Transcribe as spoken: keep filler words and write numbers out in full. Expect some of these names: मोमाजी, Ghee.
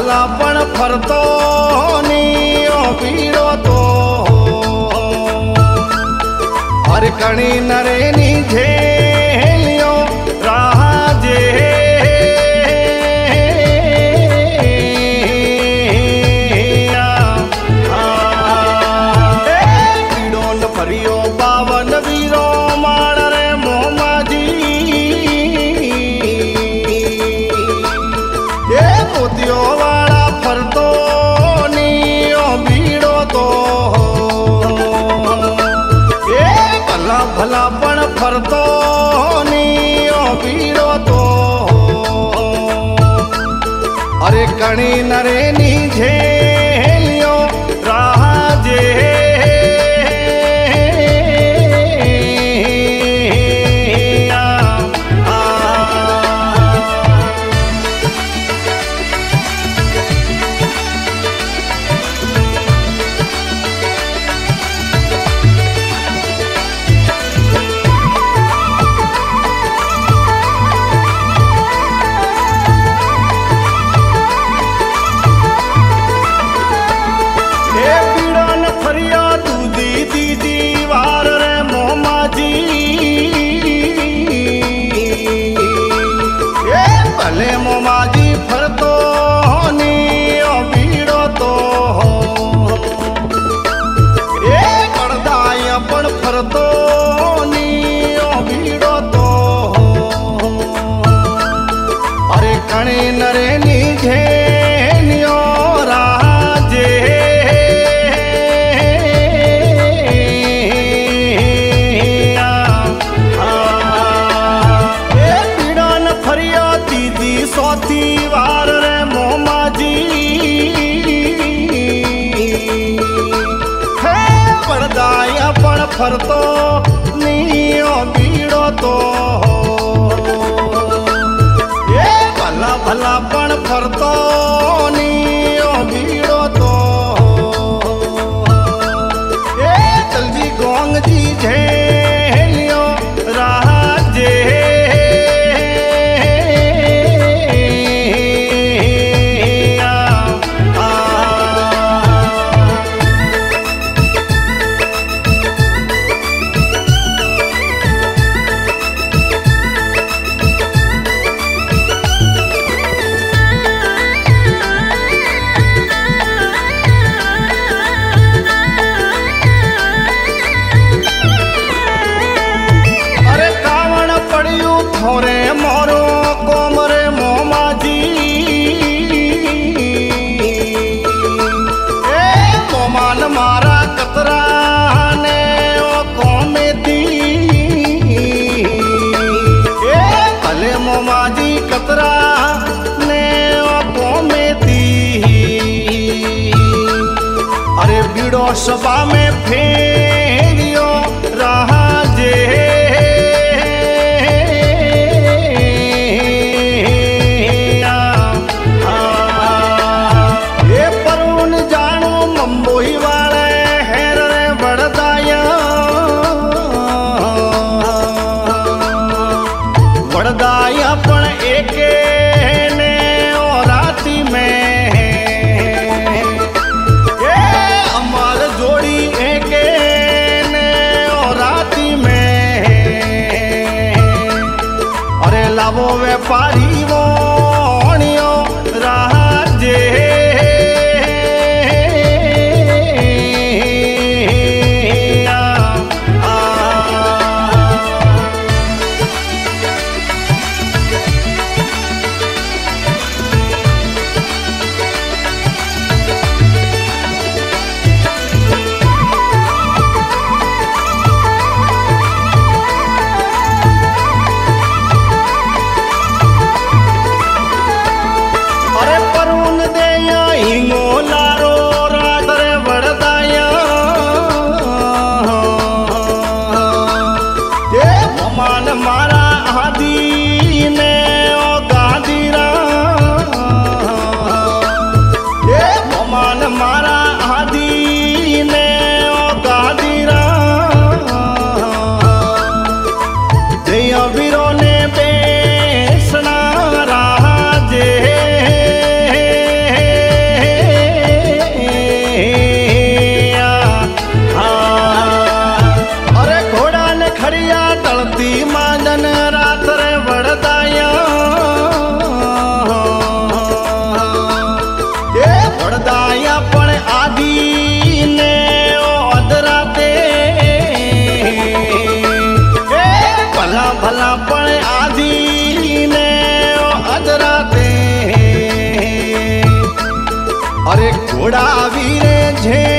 भला पण फरतो नीओ पीड़ो तो हर कणी नरेनी झेलियो राहा जे पीड़ो न फरियो बावन वीरो माण रे मोमाजी मोतियो वाला फरतो नीओ बीड़ो तो ए भला भला पण फरतो नीओ बीड़ो तो अरे कणी नरेनी झेलियो राहा जे मोमाजी फरतो नीओ बीड़ो तो ए कड़दाया पण फरतो नीओ बीड़ो तो अरे कणी नरेनी झेलियो राहा जे ए पीड़ो न फरियो दीदी सोती वार रे मोमाजी है परदाया पण फरतो नीओ बीड़ो तो ए भला भला पण फरतो नीओ बीड़ो तो ए तलजी गोंग जी झेलियो राहा जे कतरा ने ओ में दी अरे बीड़ो सभा में फेरियो राहा जे ये परुन जानो मंबोई वाले हेर रे बड़दाया बड़दाया पण वो व्यापारी वो नियो राहा जे राहा जे थरे वड़दाया ये वड़दाया पण आदि ने ओ अदराते ए भला भला पण आदि ने ओ अदराते अरे घोड़ा वीरे झे